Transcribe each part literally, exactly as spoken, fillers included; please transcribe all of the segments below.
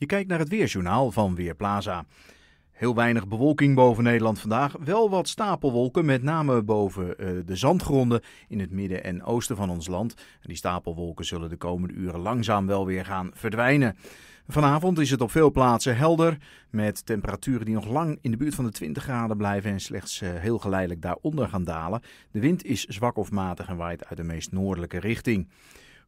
Je kijkt naar het Weerjournaal van Weerplaza. Heel weinig bewolking boven Nederland vandaag. Wel wat stapelwolken, met name boven uh, de zandgronden in het midden en oosten van ons land. En die stapelwolken zullen de komende uren langzaam wel weer gaan verdwijnen. Vanavond is het op veel plaatsen helder, met temperaturen die nog lang in de buurt van de twintig graden blijven en slechts uh, heel geleidelijk daaronder gaan dalen. De wind is zwak of matig en waait uit de meest noordelijke richting.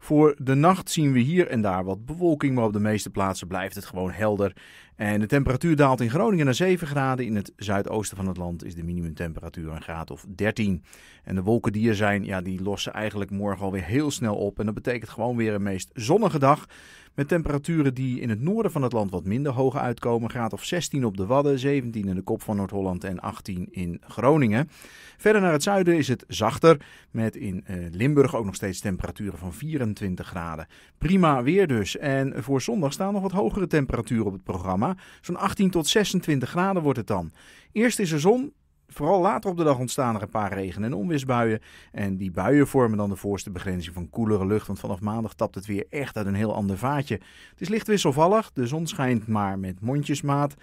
Voor de nacht zien we hier en daar wat bewolking, maar op de meeste plaatsen blijft het gewoon helder. En de temperatuur daalt in Groningen naar zeven graden. In het zuidoosten van het land is de minimumtemperatuur een graad of dertien. En de wolken die er zijn, ja, die lossen eigenlijk morgen alweer heel snel op. En dat betekent gewoon weer een meest zonnige dag. Met temperaturen die in het noorden van het land wat minder hoog uitkomen. Graad of zestien op de Wadden, zeventien in de kop van Noord-Holland en achttien in Groningen. Verder naar het zuiden is het zachter, met in Limburg ook nog steeds temperaturen van vierentwintig graden. Prima weer dus. En voor zondag staan nog wat hogere temperaturen op het programma. Zo'n achttien tot zesentwintig graden wordt het dan. Eerst is er zon. Vooral later op de dag ontstaan er een paar regen- en onweersbuien. En die buien vormen dan de voorste begrenzing van koelere lucht. Want vanaf maandag tapt het weer echt uit een heel ander vaatje. Het is licht wisselvallig. De zon schijnt maar met mondjesmaat.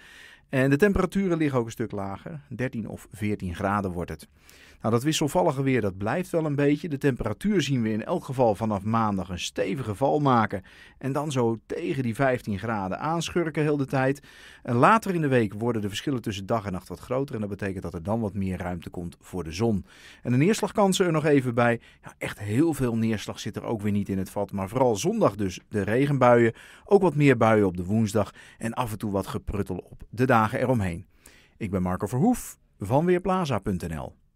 En de temperaturen liggen ook een stuk lager. dertien of veertien graden wordt het. Nou, dat wisselvallige weer, dat blijft wel een beetje. De temperatuur zien we in elk geval vanaf maandag een stevige val maken. En dan zo tegen die vijftien graden aanschurken heel de tijd. En later in de week worden de verschillen tussen dag en nacht wat groter. En dat betekent dat er dan wat meer ruimte komt voor de zon. En de neerslagkansen er nog even bij. Ja, echt heel veel neerslag zit er ook weer niet in het vat. Maar vooral zondag dus de regenbuien. Ook wat meer buien op de woensdag. En af en toe wat gepruttel op de dagen eromheen. Ik ben Marco Verhoef van Weerplaza punt n l.